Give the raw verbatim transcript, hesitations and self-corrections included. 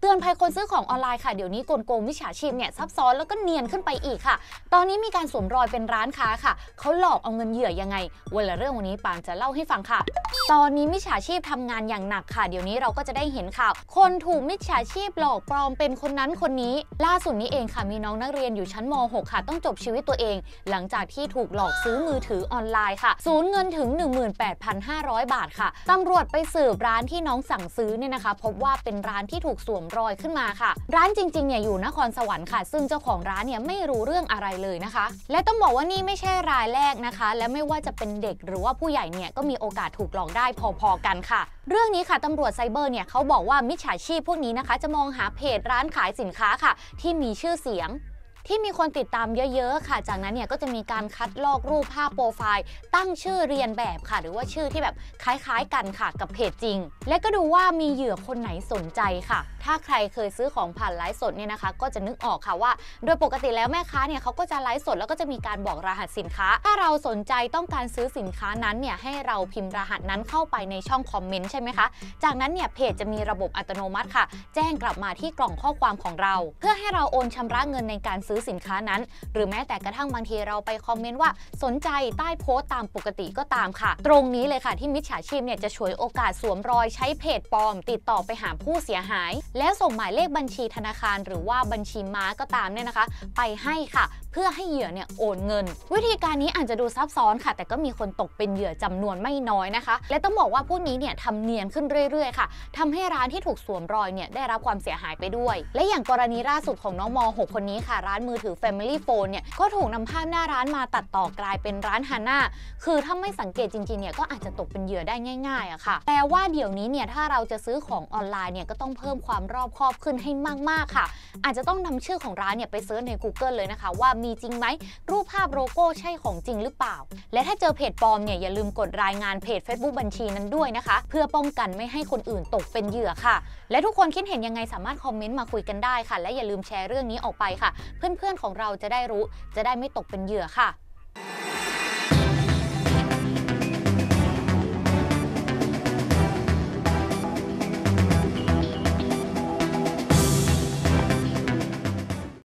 เตือนภัยคนซื้อของออนไลน์ค่ะเดี๋ยวนี้กลโกงมิจฉาชีพเนี่ยซับซ้อนแล้วก็เนียนขึ้นไปอีกค่ะตอนนี้มีการสวมรอยเป็นร้านค้าค่ะเขาหลอกเอาเงินเหยื่อยังไงวันละเรื่องวันนี้ปานจะเล่าให้ฟังค่ะตอนนี้มิจฉาชีพทำงานอย่างหนักค่ะเดี๋ยวนี้เราก็จะได้เห็นข่าวคนถูกมิจฉาชีพหลอกปลอมเป็นคนนั้นคนนี้ล่าสุดนี้เองค่ะมีน้องนักเรียนอยู่ชั้นม หก ค่ะต้องจบชีวิตตัวเองหลังจากที่ถูกหลอกซื้อมือถือออนไลน์ค่ะสูญเงินถึง หนึ่งหมื่นแปดพันห้าร้อย บาทค่ะตำรวจไปสืบร้านที่น้องสั่งซื้อเนี่ยนะคะพบว่าเป็นร้านที่ถูกสวมรอยขึ้นมาค่ะร้านจริงๆเนี่ยอยู่นครสวรรค์ค่ะซึ่งเจ้าของร้านเนี่ยไม่รู้เรื่องอะไรเลยนะคะและต้องบอกว่านี่ไม่ใช่รายแรกนะคะและไม่ว่าจะเป็นเด็กหรือว่าผู้ใหญ่เนี่ยก็มีโอกาสถูกหลอกได้พอๆกันค่ะเรื่องนี้ค่ะตำรวจไซเบอร์เนี่ยเขาบอกว่ามิจฉาชีพพวกนี้นะคะจะมองหาเพจร้านขายสินค้าค่ะที่มีชื่อเสียงที่มีคนติดตามเยอะๆค่ะจากนั้นเนี่ยก็จะมีการคัดลอกรูปภาพโปรไฟล์ตั้งชื่อเรียนแบบค่ะหรือว่าชื่อที่แบบคล้ายๆกันค่ะกับเพจจริงและก็ดูว่ามีเหยื่อคนไหนสนใจค่ะถ้าใครเคยซื้อของผ่านไลฟ์สดเนี่ยนะคะก็จะนึกออกค่ะว่าโดยปกติแล้วแม่ค้าเนี่ยเขาก็จะไลฟ์สดแล้วก็จะมีการบอกรหัสสินค้าถ้าเราสนใจต้องการซื้อสินค้านั้นเนี่ยให้เราพิมพ์รหัสนั้นเข้าไปในช่องคอมเมนต์ใช่ไหมคะจากนั้นเนี่ยเพจจะมีระบบอัตโนมัติค่ะแจ้งกลับมาที่กล่องข้อความของเราเพื่อให้เราโอนชำระเงินในการซื้อสินค้านั้นหรือแม้แต่กระทั่งบางทีเราไปคอมเมนต์ว่าสนใจใต้โพสต์ตามปกติก็ตามค่ะตรงนี้เลยค่ะที่มิจฉาชีพเนี่ยจะฉวยโอกาสสวมรอยใช้เพจปลอมติดต่อไปหาผู้เสียหายแล้วส่งหมายเลขบัญชีธนาคารหรือว่าบัญชีม้าก็ตามเนี่ยนะคะไปให้ค่ะเพื่อให้เหยื่อเนี่ยโอนเงินวิธีการนี้อาจจะดูซับซ้อนค่ะแต่ก็มีคนตกเป็นเหยื่อจำนวนไม่น้อยนะคะและต้องบอกว่าพวกนี้เนี่ยทำเนียนขึ้นเรื่อยๆค่ะทำให้ร้านที่ถูกสวมรอยเนี่ยได้รับความเสียหายไปด้วยและอย่างกรณีล่าสุดของน้องม หก คนนี้ค่ะร้านมือถือ Family Phone เนี่ยก็ถูกนำภาพหน้าร้านมาตัดต่อกลายเป็นร้านฮาน่าคือถ้าไม่สังเกตจริงๆเนี่ยก็อาจจะตกเป็นเหยื่อได้ง่ายๆอะค่ะแต่ว่าเดี๋ยวนี้เนี่ยถ้าเราจะซื้อของออนไลน์เนี่ยก็ต้องเพิ่มความรอบคอบขึ้นให้มากๆค่ะอาจจะต้องนำชื่อของร้านเนี่ยไปเซิร์ชใน Google เลยนะคะว่ามีจริงไหมรูปภาพโลโก้ใช่ของจริงหรือเปล่าและถ้าเจอเพจปลอมเนี่ยอย่าลืมกดรายงานเพจ Facebook บัญชีนั้นด้วยนะคะเพื่อป้องกันไม่ให้คนอื่นตกเป็นเหยื่อค่ะและทุกคนคิดเห็นยังไงสามารถคอมเมนต์มาคุยกันได้ค่ะและอย่าลืมแชร์เรื่องนี้ออกไปค่ะเพื่อนๆของเราจะได้รู้จะได้ไม่ตกเป็นเหยื่อค่ะ